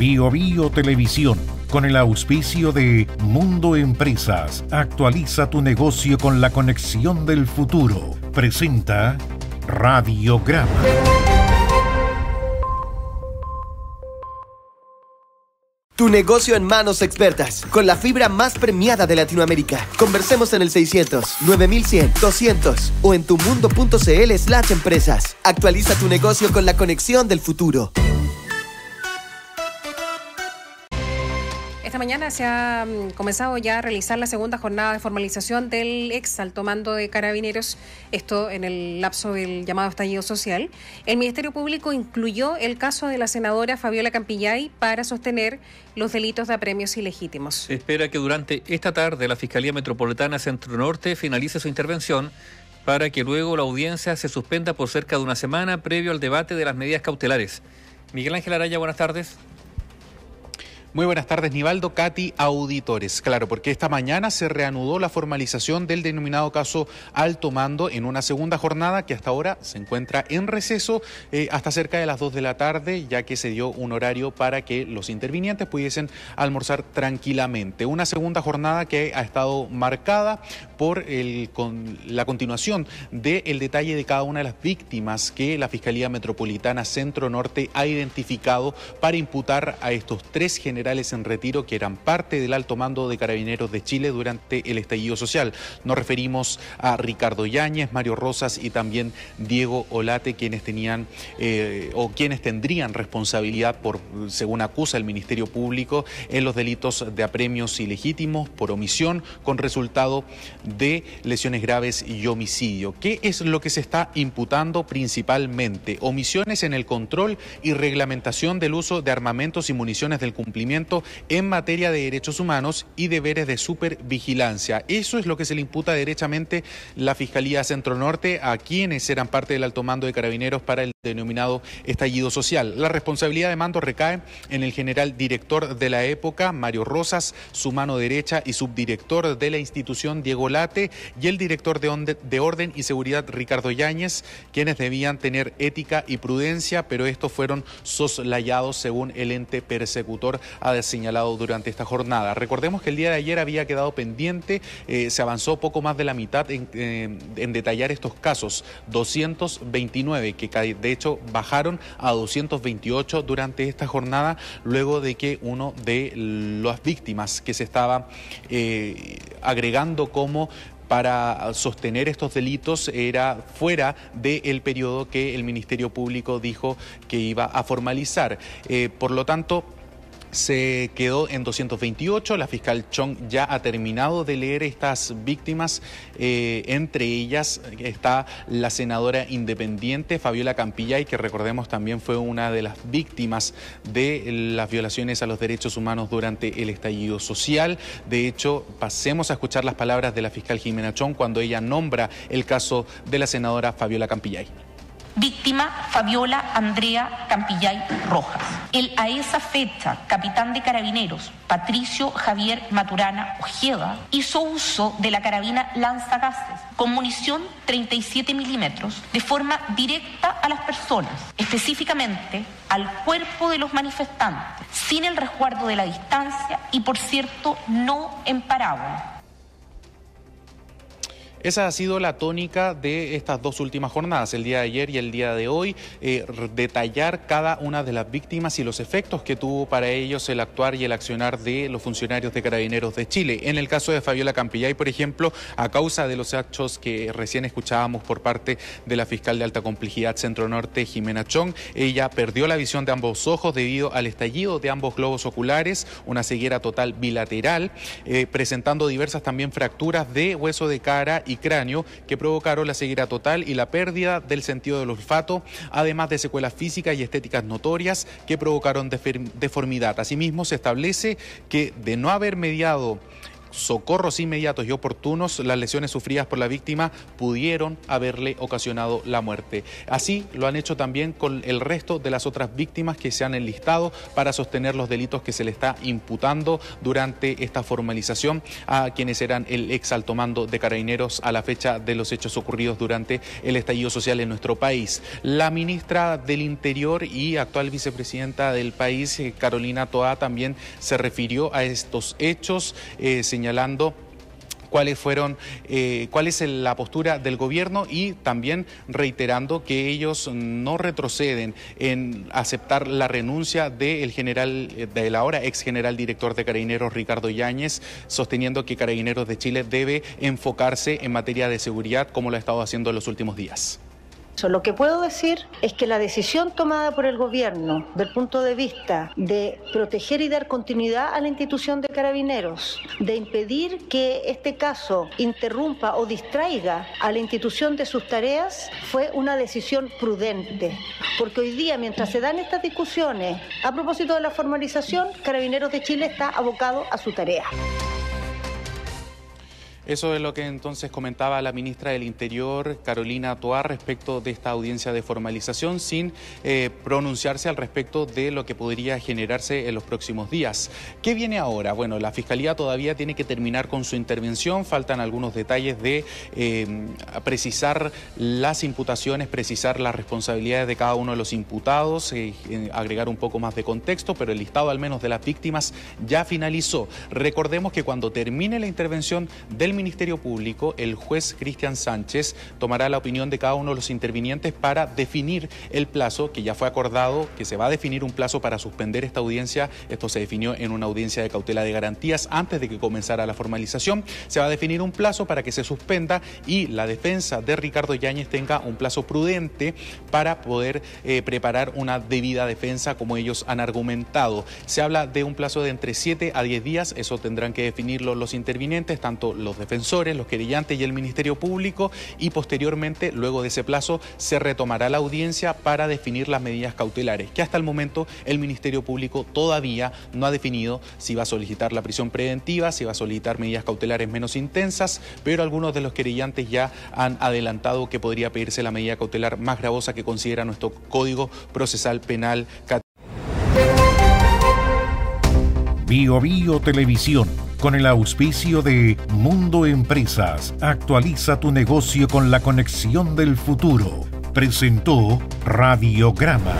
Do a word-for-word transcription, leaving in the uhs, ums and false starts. Bio Bio Televisión, con el auspicio de Mundo Empresas, actualiza tu negocio con la conexión del futuro. Presenta Radiograma. Tu negocio en manos expertas, con la fibra más premiada de Latinoamérica. Conversemos en el seiscientos, nueve mil cien, doscientos o en tumundo punto cl slash empresas. Actualiza tu negocio con la conexión del futuro. Esta mañana se ha comenzado ya a realizar la segunda jornada de formalización del ex alto mando de Carabineros, esto en el lapso del llamado estallido social. El Ministerio Público incluyó el caso de la senadora Fabiola Campillai para sostener los delitos de apremios ilegítimos. Se espera que durante esta tarde la Fiscalía Metropolitana Centro Norte finalice su intervención para que luego la audiencia se suspenda por cerca de una semana previo al debate de las medidas cautelares. Miguel Ángel Araya, buenas tardes. Muy buenas tardes, Nivaldo, Katy, auditores. Claro, porque esta mañana se reanudó la formalización del denominado caso Alto Mando en una segunda jornada que hasta ahora se encuentra en receso eh, hasta cerca de las dos de la tarde, ya que se dio un horario para que los intervinientes pudiesen almorzar tranquilamente. Una segunda jornada que ha estado marcada por el, con la continuación del detalle de cada una de las víctimas que la Fiscalía Metropolitana Centro Norte ha identificado para imputar a estos tres generales generales en retiro que eran parte del alto mando de Carabineros de Chile durante el estallido social. Nos referimos a Ricardo Yáñez, Mario Rozas y también Diego Olate, quienes tenían eh, o quienes tendrían responsabilidad por, según acusa el Ministerio Público, en los delitos de apremios ilegítimos por omisión con resultado de lesiones graves y homicidio. ¿Qué es lo que se está imputando principalmente? Omisiones en el control y reglamentación del uso de armamentos y municiones del cumplimiento en materia de derechos humanos y deberes de supervigilancia. Eso es lo que se le imputa derechamente la Fiscalía Centro Norte a quienes eran parte del alto mando de Carabineros para el denominado estallido social. La responsabilidad de mando recae en el general director de la época, Mario Rozas, su mano derecha y subdirector de la institución, Diego Olate, y el director de, onde, de Orden y Seguridad, Ricardo Yáñez, quienes debían tener ética y prudencia, pero estos fueron soslayados según el ente persecutor ha señalado durante esta jornada. Recordemos que el día de ayer había quedado pendiente, eh, se avanzó poco más de la mitad en, eh, en detallar estos casos, doscientos veintinueve, que de hecho bajaron a doscientos veintiocho durante esta jornada, luego de que uno de las víctimas que se estaba eh, agregando como para sostener estos delitos era fuera del periodo que el Ministerio Público dijo que iba a formalizar. Eh, por lo tanto, se quedó en doscientos veintiocho, la fiscal Chong ya ha terminado de leer estas víctimas, eh, entre ellas está la senadora independiente Fabiola Campillai, que recordemos también fue una de las víctimas de las violaciones a los derechos humanos durante el estallido social. De hecho, pasemos a escuchar las palabras de la fiscal Jimena Chong cuando ella nombra el caso de la senadora Fabiola Campillai. Víctima Fabiola Andrea Campillay Rojas. El a esa fecha capitán de Carabineros, Patricio Javier Maturana Ojeda, hizo uso de la carabina lanzagases con munición treinta y siete milímetros de forma directa a las personas, específicamente al cuerpo de los manifestantes, sin el resguardo de la distancia y, por cierto, no en parábola. Esa ha sido la tónica de estas dos últimas jornadas, el día de ayer y el día de hoy, eh, detallar cada una de las víctimas y los efectos que tuvo para ellos el actuar y el accionar de los funcionarios de Carabineros de Chile. En el caso de Fabiola Campillay, por ejemplo, a causa de los hechos que recién escuchábamos por parte de la fiscal de alta complejidad Centro Norte, Jimena Chong, ella perdió la visión de ambos ojos debido al estallido de ambos globos oculares, una ceguera total bilateral, eh, presentando diversas también fracturas de hueso de cara y cráneo que provocaron la ceguera total y la pérdida del sentido del olfato, además de secuelas físicas y estéticas notorias que provocaron deformidad. Asimismo, se establece que de no haber mediado socorros inmediatos y oportunos, las lesiones sufridas por la víctima pudieron haberle ocasionado la muerte. Así lo han hecho también con el resto de las otras víctimas que se han enlistado para sostener los delitos que se le está imputando durante esta formalización a quienes eran el ex alto mando de Carabineros a la fecha de los hechos ocurridos durante el estallido social en nuestro país. La ministra del Interior y actual vicepresidenta del país, Carolina Tohá, también se refirió a estos hechos, eh, señalando cuáles fueron, eh, cuál es la postura del gobierno, y también reiterando que ellos no retroceden en aceptar la renuncia del general, del ahora ex general director de Carabineros, Ricardo Yáñez, sosteniendo que Carabineros de Chile debe enfocarse en materia de seguridad como lo ha estado haciendo en los últimos días. Lo que puedo decir es que la decisión tomada por el gobierno del punto de vista de proteger y dar continuidad a la institución de Carabineros, de impedir que este caso interrumpa o distraiga a la institución de sus tareas, fue una decisión prudente, porque hoy día, mientras se dan estas discusiones a propósito de la formalización, Carabineros de Chile está abocado a su tarea. Eso es lo que entonces comentaba la ministra del Interior, Carolina Tohá, respecto de esta audiencia de formalización, sin eh, pronunciarse al respecto de lo que podría generarse en los próximos días. ¿Qué viene ahora? Bueno, la Fiscalía todavía tiene que terminar con su intervención. Faltan algunos detalles de eh, precisar las imputaciones, precisar las responsabilidades de cada uno de los imputados, eh, eh, agregar un poco más de contexto, pero el listado al menos de las víctimas ya finalizó. Recordemos que cuando termine la intervención del Ministerio Público, el juez Cristian Sánchez tomará la opinión de cada uno de los intervinientes para definir el plazo, que ya fue acordado, que se va a definir un plazo para suspender esta audiencia. Esto se definió en una audiencia de cautela de garantías antes de que comenzara la formalización. Se va a definir un plazo para que se suspenda y la defensa de Ricardo Yáñez tenga un plazo prudente para poder eh, preparar una debida defensa, como ellos han argumentado. Se habla de un plazo de entre siete a diez días. Eso tendrán que definirlo los intervinientes, tanto los de defensores, los querellantes y el Ministerio Público, y posteriormente, luego de ese plazo, se retomará la audiencia para definir las medidas cautelares, que hasta el momento el Ministerio Público todavía no ha definido si va a solicitar la prisión preventiva, si va a solicitar medidas cautelares menos intensas, pero algunos de los querellantes ya han adelantado que podría pedirse la medida cautelar más gravosa que considera nuestro Código Procesal Penal. Bio Bio Televisión, con el auspicio de Mundo Empresas, actualiza tu negocio con la conexión del futuro, presentó Radiograma.